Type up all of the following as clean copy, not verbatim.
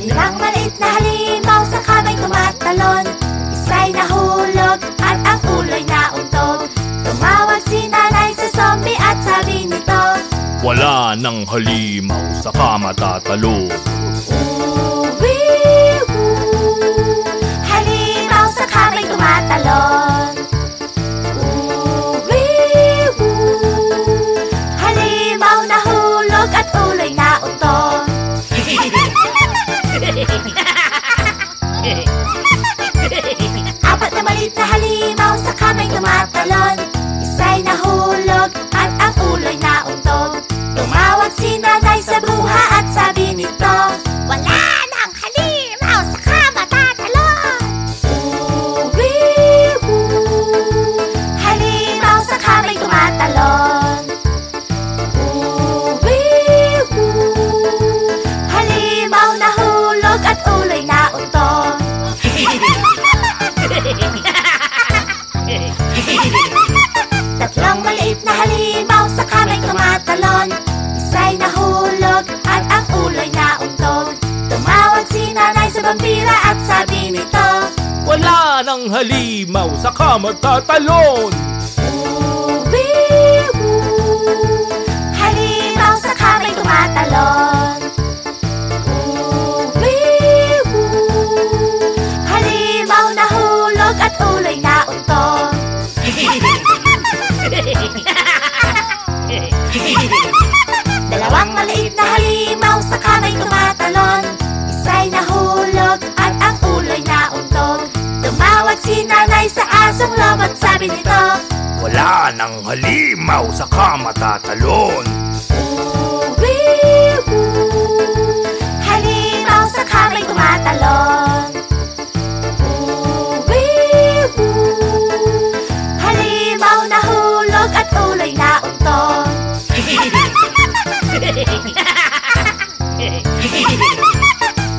Limang maliit na halimaw sa kamay tumatalon. Isa'y nahulog at ang ulo'y nauntog. Tumawag si nanay sa zombie at sabi nito, wala ng halimaw sa kama tatalon. Halimaw sa kamay tumatalon. Halimaw nahulog at ulo'y nauntog. Apat na maliit na halimaw sa kamay tumatalon. Isa'y nahulog at ang ulo'y nauntog. Tumawag si nanay sa bruha at sabi nito, wala ng halimaw sa kama tatalon. Halimaw sa kamay tumatalon. Tatlong maliit na halimaw sa kamay tumatalon. Isa'y nahulog at ang ulo'y nauntog. Tumawag si nanay sa vampira at sabi nito, wala ng halimaw sa kamay tatalon. Halimaw sa kamay tumatalon. At ulo'y nauntog. Dalawang maliit na halimaw sa kamay tumatalon. Isa'y nahulog at ang ulo'y nauntog. Tumawag si nanay sa asong loob at sabi nito, wala ng halimaw sa kama tatalon. Halimaw sa kamay tumatalon. At ulo'y nauntog.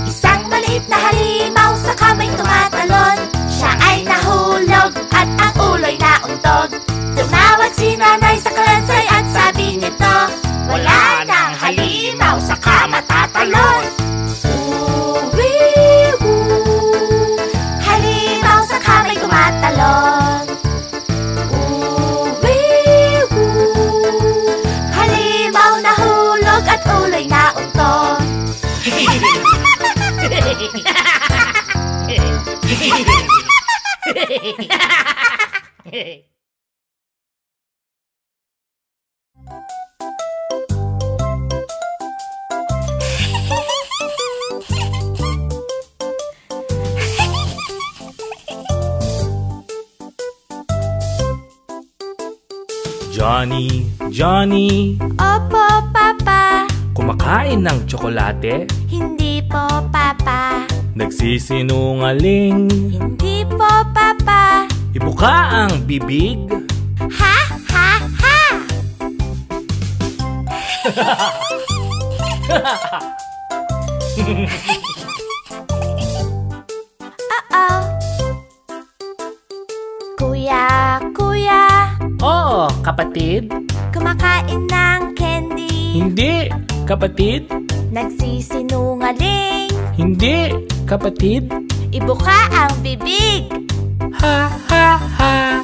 Isang maliit na halimaw sa kamay tumatalon. Siya ay nahulog at ang ulo'y nauntog. Tumawag si nanay sa kalansay at sabi nito, wala ng halimaw sa kama tatalon. Halimaw sa kamay tumatalon. Hehehehe. Johnny, Johnny. Opo, Papa. Kumakain ng tsokolate? Hindi po, Papa. Nagsisinungaling? Hindi po, Papa. Ibuka ang bibig? Ha, ha, ha! Uh-oh. Kuya, kuya. Oo, kapatid. Kumakain ng candy? Hindi, kapatid. Nagsisinungaling? Hindi, kapatid. Ibuka ang bibig. Ha, ha, ha.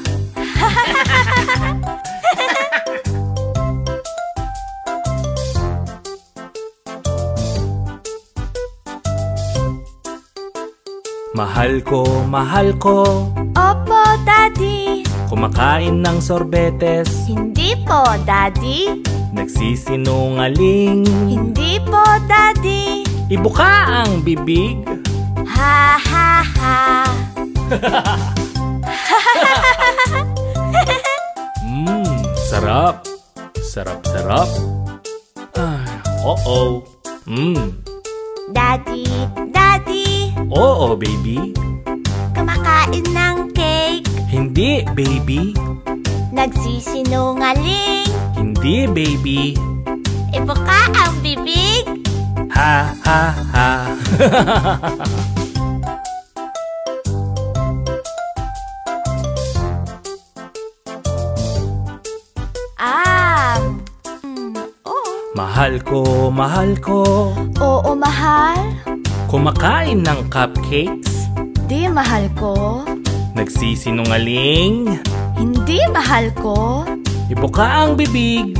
Mahal ko, mahal ko. Opo, Daddy. Kumakain ng sorbetes? Hindi po, Daddy. Nagsisinungaling? Hindi po, Daddy. Ibuka ang bibig. Ha, ha, ha. Sarap. Sarap, sarap. Uh-oh. Daddy, Daddy. Oo, baby. Kumakain ng cake? Hindi, baby. Nagsisinungaling? Hindi, baby. Ibuka ang bibig. Ha, ha, ha. Mahal ko, mahal ko. Oo, mahal. Kumakain ng cupcakes. Hindi, mahal ko. Nagsisinungaling. Hindi, mahal ko. Ibuka ang bibig.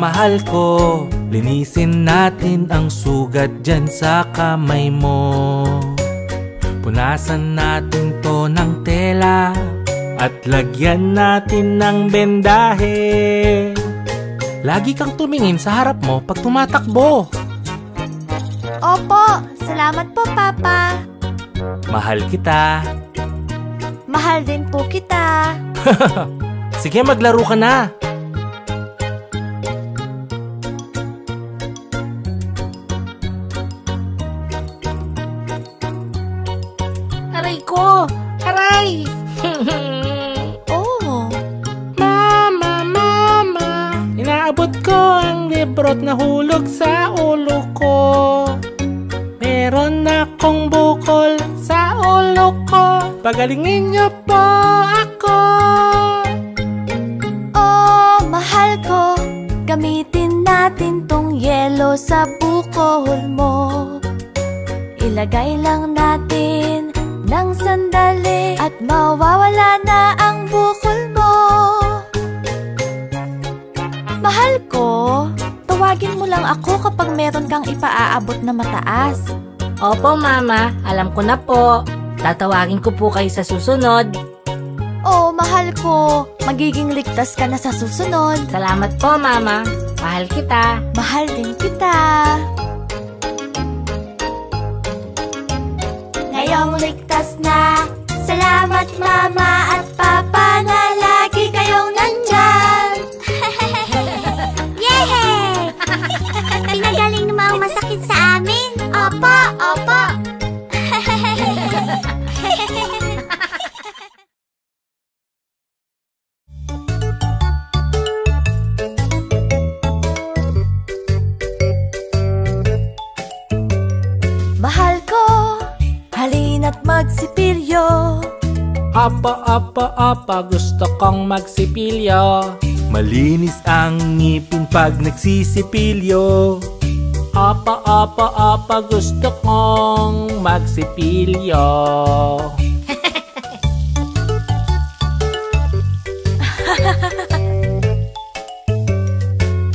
Mahal ko, linisin natin ang sugat dyan sa kamay mo. Punasan natin to ng tela at lagyan natin ng bendahe. Lagi kang tumingin sa harap mo pag tumatakbo. Opo, salamat po, Papa. Mahal kita. Mahal din po kita. Sige, maglaro ka na. Nahulog sa ulo ko. Meron akong bukol sa ulo ko. Pagalingin niyo po ako. Oh, mahal ko, gamitin natin tong yelo sa bukol mo. Ilagay lang natin ng sandali at mawawala na ang bukol mo. Mahal ko, tawagin mo lang ako kapag meron kang ipaaabot na mataas. Opo, Mama. Alam ko na po. Tatawagin ko po kayo sa susunod. Oh, mahal ko. Magiging ligtas ka na sa susunod. Salamat po, Mama. Mahal kita. Mahal din kita. Ngayong ligtas na. Salamat, Mama at Papa, na lagi kayong nandyan. Yehey! Pinagaling mo ang masakit sa amin. Opo, opo. Mahal ko, halina't magsipilyo. Apa, apa, apa, gusto kong magsipilyo. Malinis ang ngipin pag nagsisipilyo. Apa, apa, apa, gusto kong magsipilyo.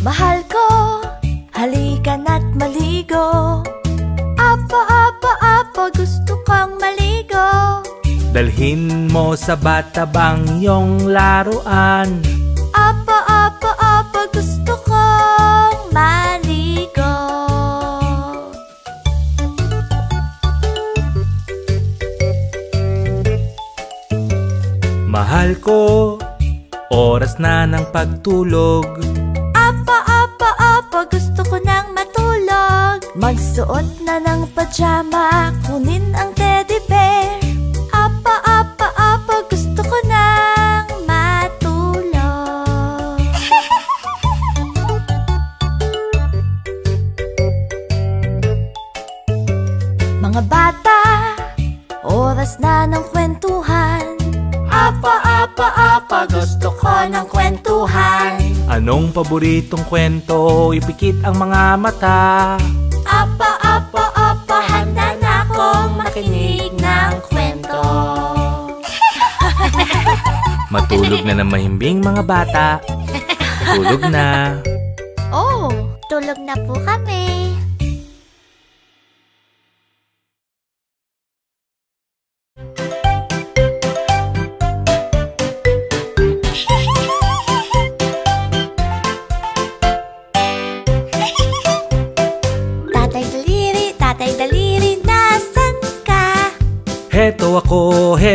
Mahal ko, halika na't maligo. Apa, apa, apa, gusto kong maligo. Dalhin mo sa batabang yung laruan. Apa, apa, apa, gusto kong maligo. Mahal ko, oras na ng pagtulog. Apa, Kapag gusto ko nang matulog, magsuot na ng pajama, kunin ang teddy bear. Apa, gusto ko nang matulog. Mga bata, oras na ng kwentuhan. Apa, gusto ko ng kwentuhan. Anong paboritong kwento? Ipikit ang mga mata. Apa, handa na akong makinig ng kwento. Matulog na ng mahimbing mga bata. Tulog na. Oh, tulog na po kami.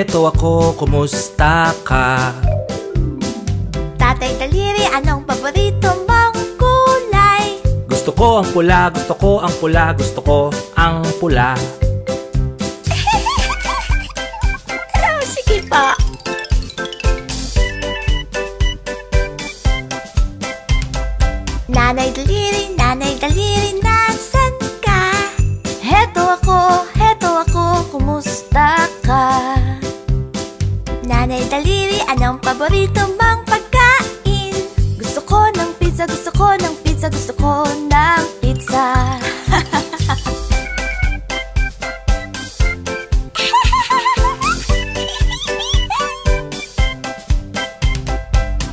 Heto ako, kumusta ka? Tatay Daliri, anong paborito mong kulay? Gusto ko ang pula. Sige pa. Nanay Daliri, nasan ka? Heto ako, kumusta ka? Nanay Daliri, anong paborito mong pagkain? Gusto ko ng pizza.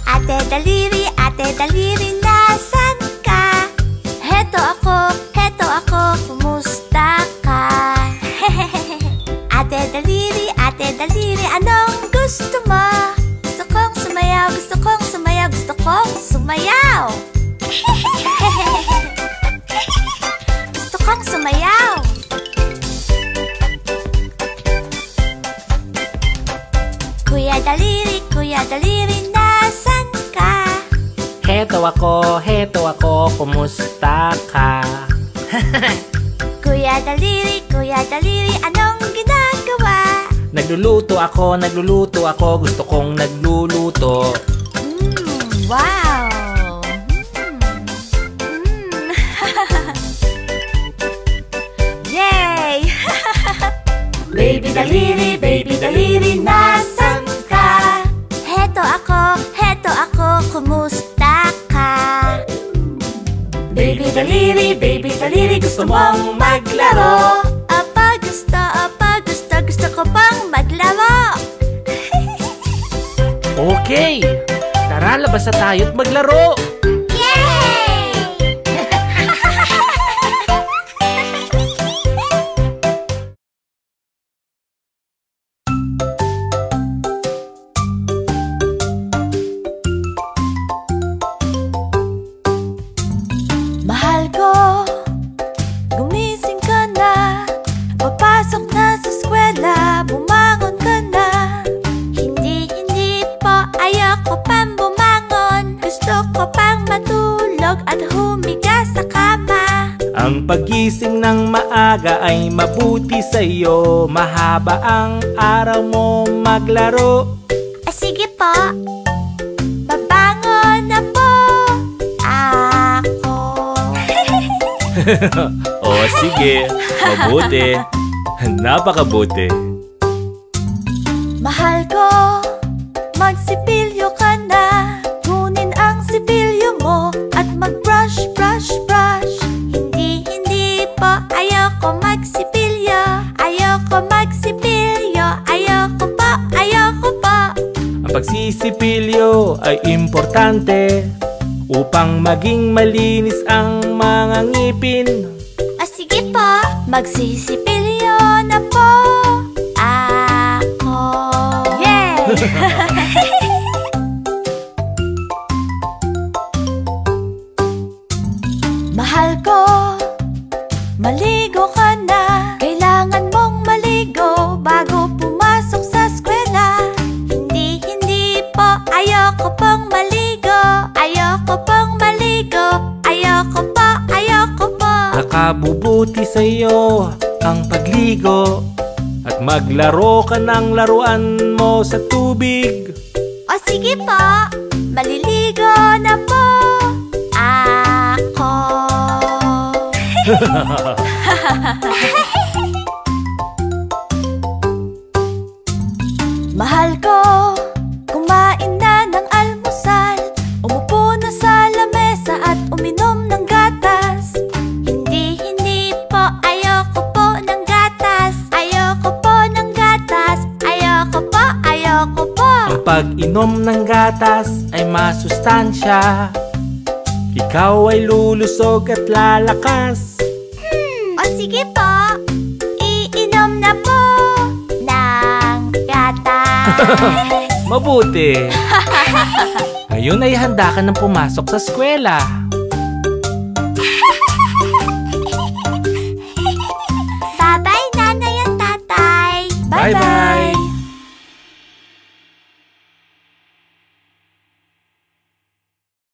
Ate Daliri, nasan ka? Heto ako, kumusta ka? Ate Daliri, anong gusto mo? Gusto kong sumayaw. Gusto kong sumayaw. Kuya Daliri, nasan ka? Heto ako, kumusta ka? Kuya Daliri, anong ginagawa? Nagluluto ako, gusto kong nagluluto. Wow! Yay! Baby Daliri, nasan ka? Heto ako, kumusta ka? Baby Daliri, gusto mong maglaro? Apa, gusto ko pang maglaro. Okay! Tara, labas na tayo't maglaro! Yay! Mahal ko, gumising ka na. Papasok na sa eskwela, bumangon ka na. Hindi po, ayoko pang bumangon. Gusto ko pang matulog at humiga sa kama. Ang pagising ng maaga ay mabuti sa'yo. Mahaba ang araw mo maglaro. Sige po, babangon na po ako. Oh, sige, mabuti. Napakabuti. Mahal ko, magsipilyo ka na. Kunin ang sipilyo mo at mag-brush. Hindi po, ayoko magsipilyo. Ayoko po. Ang pagsisipilyo ay importante upang maging malinis ang mga ngipin. Sige po, magsisipilyo na po ako. Mahal ko, maligo ka na. Kailangan mong maligo bago pumasok sa eskwela. Hindi po, ayoko pong maligo. sa iyo ang pagligo at maglaro ka ng laruan mo sa tubig. O sige po, maliligo na po ako. Mahal ko, kumain na ng almusal, umupo na sa lamesa at uminom ng gatas. Hindi po, ayoko po ng gatas, ayoko po ng gatas, ayoko po, ayoko po. Ang pag-inom ng gatas ay masustansya, ikaw ay lulusog at lalakas. O sige po, iinom na po ng gatas. Mabuti. Ngayon ay handa ka ng pumasok sa eskwela.